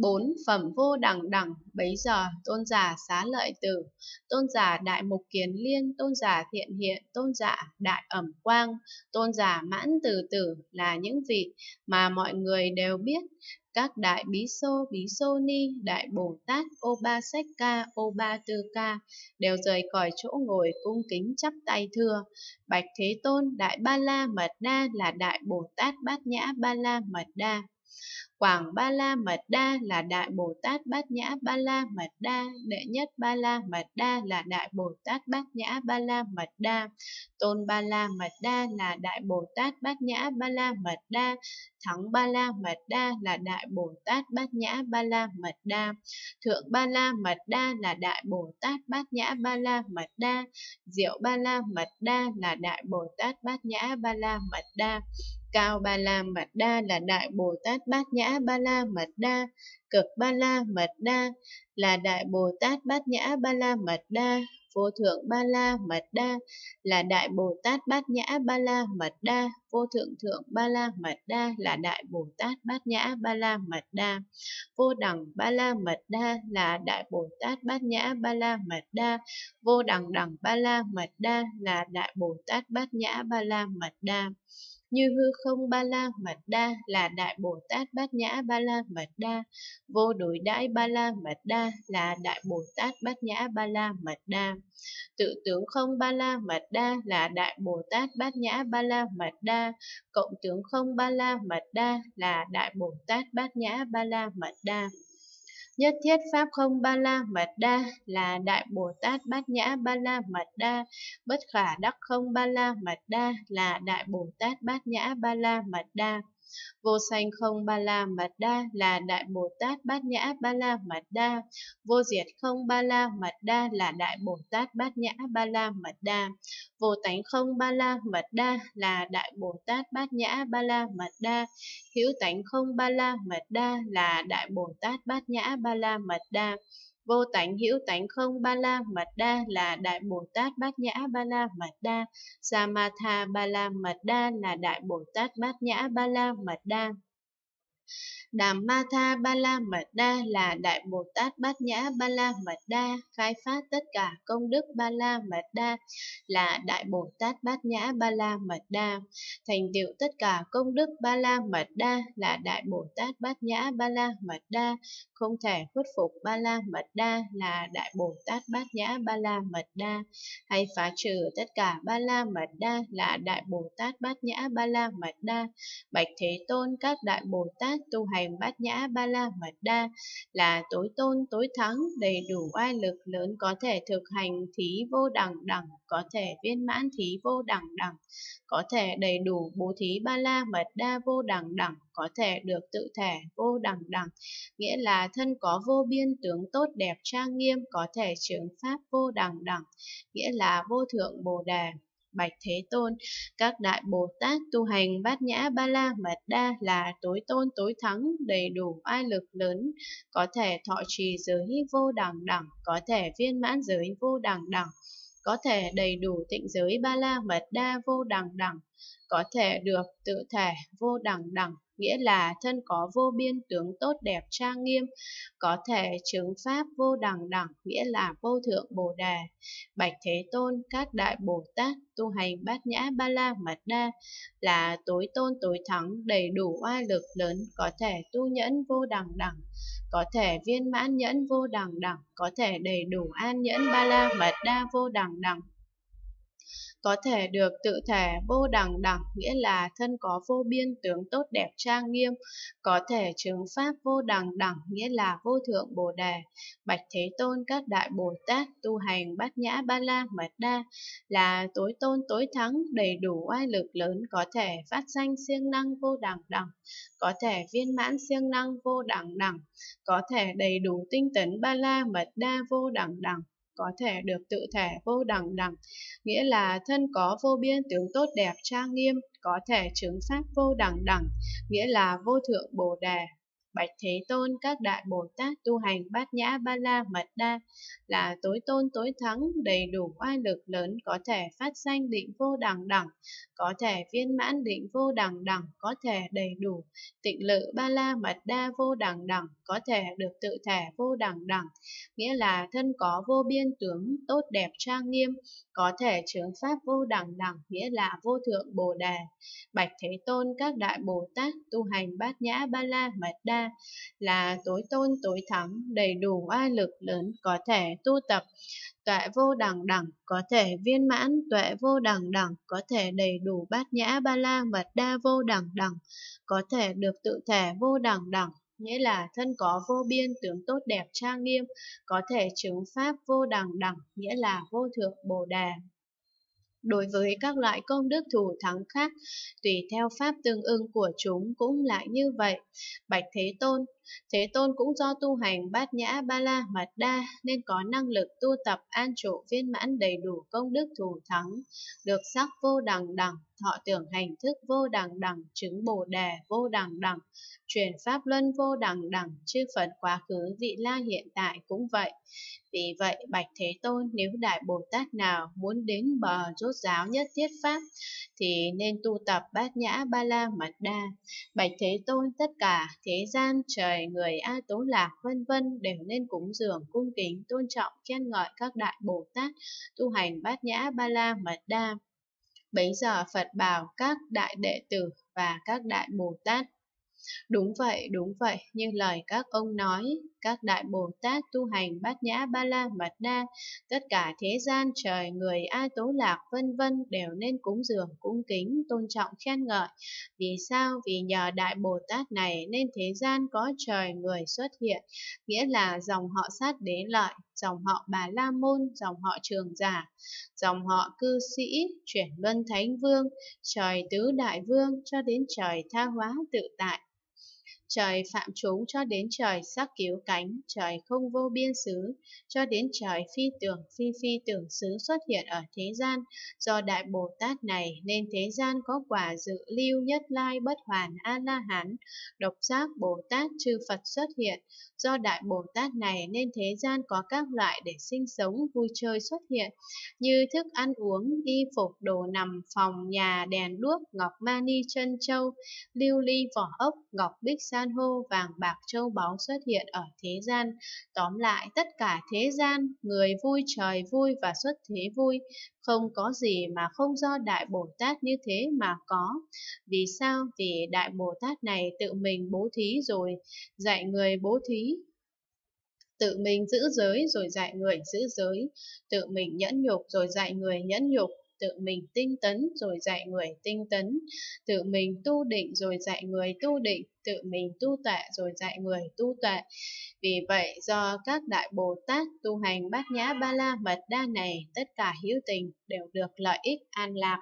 4. Phẩm vô đẳng đẳng. Bấy giờ tôn giả Xá Lợi Tử, tôn giả Đại Mục Kiến Liên, tôn giả Thiện Hiện, tôn giả Đại Ẩm Quang, tôn giả Mãn Từ Tử là những vị mà mọi người đều biết. Các đại bí xô, bí xô ni, đại Bồ Tát, Ô Ba Sách Ca, Ô Ba Tư Ca đều rời khỏi chỗ ngồi cung kính chắp tay thưa: Bạch Thế Tôn, Đại Ba La Mật Đa là Đại Bồ Tát Bát Nhã Ba La Mật Đa. Quảng Ba La Mật Đa là Đại Bồ Tát Bát Nhã Ba La Mật Đa. Đệ Nhất Ba La Mật Đa là Đại Bồ Tát Bát Nhã Ba La Mật Đa. Tôn Ba La Mật Đa là Đại Bồ Tát Bát Nhã Ba La Mật Đa. Thắng Ba La Mật Đa là Đại Bồ Tát Bát Nhã Ba La Mật Đa. Thượng Ba La Mật Đa là Đại Bồ Tát Bát Nhã Ba La Mật Đa. Diệu Ba La Mật Đa là Đại Bồ Tát Bát Nhã Ba La Mật Đa. Cao Ba La Mật Đa là Đại Bồ Tát Bát Nhã Ba La Mật Đa. Cực Ba La Mật Đa là Đại Bồ Tát Bát Nhã Ba La Mật Đa. Vô Thượng Ba La Mật Đa là Đại Bồ Tát Bát Nhã Ba La Mật Đa. Vô Thượng Thượng Ba La Mật Đa là Đại Bồ Tát Bát Nhã Ba La Mật Đa. Vô Đẳng Ba La Mật Đa là Đại Bồ Tát Bát Nhã Ba La Mật Đa. Vô Đẳng Đẳng Ba La Mật Đa là Đại Bồ Tát Bát Nhã Ba La Mật Đa. Như hư không Ba La Mật Đa là Đại Bồ Tát Bát Nhã Ba La Mật Đa. Vô đối đãi Ba La Mật Đa là Đại Bồ Tát Bát Nhã Ba La Mật Đa. Tự tướng không Ba La Mật Đa là Đại Bồ Tát Bát Nhã Ba La Mật Đa. Cộng tướng không Ba La Mật Đa là Đại Bồ Tát Bát Nhã Ba La Mật Đa. Nhất thiết pháp không Ba La Mật Đa là Đại Bồ Tát Bát Nhã Ba La Mật Đa. Bất khả đắc không Ba La Mật Đa là Đại Bồ Tát Bát Nhã Ba La Mật Đa. Vô sanh không Ba La Mật Đa là Đại Bồ Tát Bát Nhã Ba La Mật Đa. Vô diệt không Ba La Mật Đa là Đại Bồ Tát Bát Nhã Ba La Mật Đa. Vô tánh không Ba La Mật Đa là Đại Bồ Tát Bát Nhã Ba La Mật Đa. Hữu tánh không Ba La Mật Đa là Đại Bồ Tát Bát Nhã Ba La Mật Đa. Vô tánh hữu tánh không Ba La Mật Đa là Đại Bồ Tát Bát Nhã Ba La Mật Đa. Samatha Ba La Mật Đa là Đại Bồ Tát Bát Nhã Ba La Mật Đa. Đàm Ma Tha Ba La Mật Đa là Đại Bồ Tát Bát Nhã Ba La Mật Đa. Khai phát tất cả công đức Ba La Mật Đa là Đại Bồ Tát Bát Nhã Ba La Mật Đa. Thành tựu tất cả công đức Ba La Mật Đa là Đại Bồ Tát Bát Nhã Ba La Mật Đa. Không thể khuất phục Ba La Mật Đa là Đại Bồ Tát Bát Nhã Ba La Mật Đa. Hay phá trừ tất cả Ba La Mật Đa là Đại Bồ Tát Bát Nhã Ba La Mật Đa. Bạch Thế Tôn, các Đại Bồ Tát tu hành Bát Nhã Ba La Mật Đa là tối tôn tối thắng, đầy đủ oai lực lớn, có thể thực hành thí vô đẳng đẳng, có thể viên mãn thí vô đẳng đẳng, có thể đầy đủ bố thí Ba La Mật Đa vô đẳng đẳng, có thể được tự thể vô đẳng đẳng, nghĩa là thân có vô biên tướng tốt đẹp trang nghiêm, có thể chứng pháp vô đẳng đẳng, nghĩa là vô thượng Bồ Đề. Bạch Thế Tôn, các Đại Bồ Tát tu hành Bát Nhã Ba La Mật Đa là tối tôn tối thắng, đầy đủ oai lực lớn, có thể thọ trì giới vô đẳng đẳng, có thể viên mãn giới vô đẳng đẳng, có thể đầy đủ tịnh giới Ba La Mật Đa vô đẳng đẳng, có thể được tự thể vô đẳng đẳng, nghĩa là thân có vô biên tướng tốt đẹp trang nghiêm, có thể chứng pháp vô đẳng đẳng, nghĩa là vô thượng Bồ Đề. Bạch Thế Tôn, các Đại Bồ Tát tu hành Bát Nhã Ba La Mật Đa là tối tôn tối thắng, đầy đủ oai lực lớn, có thể tu nhẫn vô đẳng đẳng, có thể viên mãn nhẫn vô đẳng đẳng, có thể đầy đủ an nhẫn Ba La Mật Đa vô đẳng đẳng, có thể được tự thể vô đẳng đẳng, nghĩa là thân có vô biên tướng tốt đẹp trang nghiêm, có thể chứng pháp vô đẳng đẳng, nghĩa là vô thượng Bồ Đề. Bạch Thế Tôn, các Đại Bồ Tát tu hành Bát Nhã Ba La Mật Đa là tối tôn tối thắng, đầy đủ oai lực lớn, có thể phát sanh siêng năng vô đẳng đẳng, có thể viên mãn siêng năng vô đẳng đẳng, có thể đầy đủ tinh tấn Ba La Mật Đa vô đẳng đẳng, có thể được tự thể vô đẳng đẳng, nghĩa là thân có vô biên tướng tốt đẹp trang nghiêm, có thể chứng pháp vô đẳng đẳng, nghĩa là vô thượng Bồ Đề. Bạch Thế Tôn, các đại Bồ Tát tu hành Bát Nhã Ba La Mật Đa là tối tôn tối thắng, đầy đủ oai lực lớn, có thể phát sanh định vô đẳng đẳng, có thể viên mãn định vô đẳng đẳng, có thể đầy đủ tịnh lự Ba La Mật Đa vô đẳng đẳng, có thể được tự thể vô đẳng đẳng, nghĩa là thân có vô biên tướng tốt đẹp trang nghiêm, có thể chứng pháp vô đẳng đẳng, nghĩa là vô thượng Bồ Đề. Bạch Thế Tôn, các đại Bồ Tát tu hành Bát Nhã Ba La Mật Đa là tối tôn tối thắng, đầy đủ oai lực lớn, có thể tu tập tuệ vô đẳng đẳng, có thể viên mãn tuệ vô đẳng đẳng, có thể đầy đủ Bát Nhã Ba La Mật Đa vô đẳng đẳng, có thể được tự thể vô đẳng đẳng, nghĩa là thân có vô biên tướng tốt đẹp trang nghiêm, có thể chứng pháp vô đẳng đẳng, nghĩa là vô thượng Bồ Đề. Đối với các loại công đức thù thắng khác, tùy theo pháp tương ưng của chúng cũng lại như vậy. Bạch Thế Tôn, Thế Tôn cũng do tu hành Bát Nhã Ba La Mật Đa nên có năng lực tu tập an trụ viên mãn đầy đủ công đức thù thắng, được sắc vô đẳng đẳng, thọ tưởng hành thức vô đẳng đẳng, chứng Bồ Đề vô đẳng đẳng, truyền pháp luân vô đẳng đẳng, chư Phật quá khứ vị la hiện tại cũng vậy. Vì vậy, Bạch Thế Tôn, nếu đại Bồ Tát nào muốn đến bờ rốt ráo nhất thiết pháp thì nên tu tập Bát Nhã Ba La Mật Đa. Bạch Thế Tôn, tất cả thế gian trời người A Tố Lạc vân vân đều nên cúng dường cung kính tôn trọng khen ngợi các đại Bồ Tát tu hành Bát Nhã Ba La Mật Đa. Bấy giờ Phật bảo các đại đệ tử và các đại Bồ Tát: đúng vậy, như lời các ông nói, các đại Bồ Tát tu hành Bát Nhã Ba La Mật Đa, tất cả thế gian trời người A Tố Lạc vân vân đều nên cúng dường cung kính tôn trọng khen ngợi. Vì sao? Vì nhờ đại Bồ Tát này nên thế gian có trời người xuất hiện, nghĩa là dòng họ Sát Đế Lợi, dòng họ Bà La Môn, dòng họ Trường Giả, dòng họ Cư Sĩ, chuyển luân Thánh Vương, trời Tứ Đại Vương cho đến trời Tha Hóa Tự Tại, trời Phạm Chúng cho đến trời Sắc Cứu Cánh, trời Không Vô Biên Xứ cho đến trời Phi Tưởng Phi Phi Tưởng Xứ xuất hiện ở thế gian. Do đại Bồ Tát này nên thế gian có quả dự lưu nhất lai bất hoàn A-La-Hán, độc giác Bồ Tát chư Phật xuất hiện. Do đại Bồ Tát này nên thế gian có các loại để sinh sống vui chơi xuất hiện, như thức ăn uống, y phục, đồ nằm, phòng nhà, đèn đuốc, ngọc mani chân châu, lưu ly vỏ ốc, ngọc bích san hô, vàng bạc châu báu xuất hiện ở thế gian. Tóm lại, tất cả thế gian, người vui, trời vui và xuất thế vui, không có gì mà không do đại Bồ Tát như thế mà có. Vì sao? Vì đại Bồ Tát này tự mình bố thí rồi dạy người bố thí, tự mình giữ giới rồi dạy người giữ giới, tự mình nhẫn nhục rồi dạy người nhẫn nhục, tự mình tinh tấn rồi dạy người tinh tấn, tự mình tu định rồi dạy người tu định, tự mình tu tuệ rồi dạy người tu tuệ. Vì vậy, do các đại Bồ Tát tu hành Bát Nhã Ba La Mật Đa này, tất cả hữu tình đều được lợi ích an lạc.